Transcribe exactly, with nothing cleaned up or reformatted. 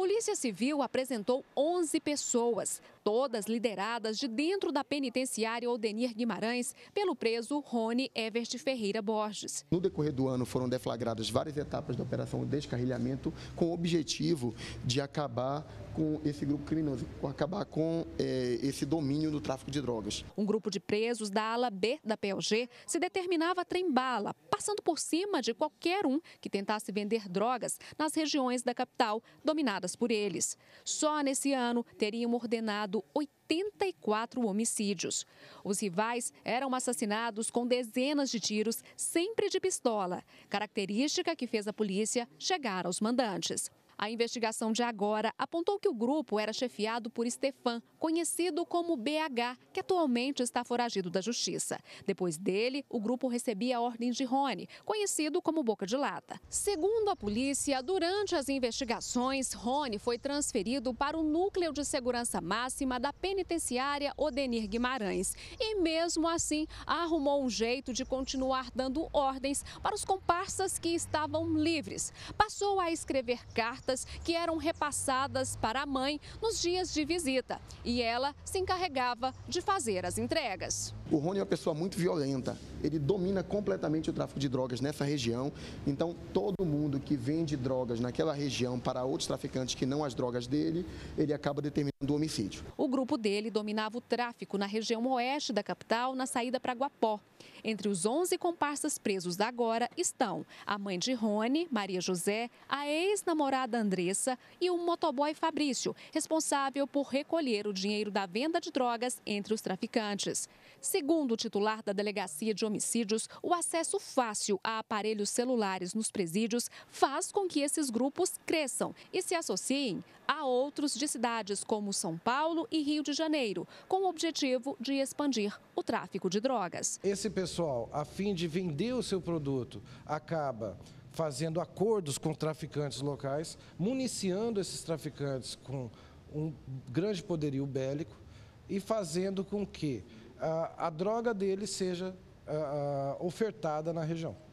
Polícia Civil apresentou onze pessoas, todas lideradas de dentro da penitenciária Odenir Guimarães, pelo preso Rony Everest Ferreira Borges. No decorrer do ano foram deflagradas várias etapas da operação descarrilhamento com o objetivo de acabar com esse grupo criminoso, com acabar com é, esse domínio do tráfico de drogas. Um grupo de presos da ala B da P L G se determinava a trem-bala, passando por cima de qualquer um que tentasse vender drogas nas regiões da capital dominadas por eles. Só nesse ano teriam ordenado oitenta e quatro homicídios. Os rivais eram assassinados com dezenas de tiros, sempre de pistola, característica que fez a polícia chegar aos mandantes. A investigação de agora apontou que o grupo era chefiado por Estefan, conhecido como B H, que atualmente está foragido da justiça. Depois dele, o grupo recebia a ordem de Rony, conhecido como Boca de Lata. Segundo a polícia, durante as investigações, Rony foi transferido para o núcleo de segurança máxima da penitenciária Odenir Guimarães. E mesmo assim, arrumou um jeito de continuar dando ordens para os comparsas que estavam livres. Passou a escrever cartas que eram repassadas para a mãe nos dias de visita, e ela se encarregava de fazer as entregas. O Rony é uma pessoa muito violenta, ele domina completamente o tráfico de drogas nessa região, então todo mundo que vende drogas naquela região para outros traficantes que não as drogas dele, ele acaba determinando o homicídio. O grupo dele dominava o tráfico na região oeste da capital, na saída para Guapó. Entre os onze comparsas presos da agora estão a mãe de Rony, Maria José, a ex-namorada Andressa e o motoboy Fabrício, responsável por recolher o dinheiro da venda de drogas entre os traficantes. Segundo o titular da Delegacia de Homicídios, o acesso fácil a aparelhos celulares nos presídios faz com que esses grupos cresçam e se associem a outros de cidades como São Paulo e Rio de Janeiro, com o objetivo de expandir o tráfico de drogas. Esse pessoal, a fim de vender o seu produto, acaba fazendo acordos com traficantes locais, municiando esses traficantes com um grande poderio bélico e fazendo com que a, a droga deles seja a, a, ofertada na região.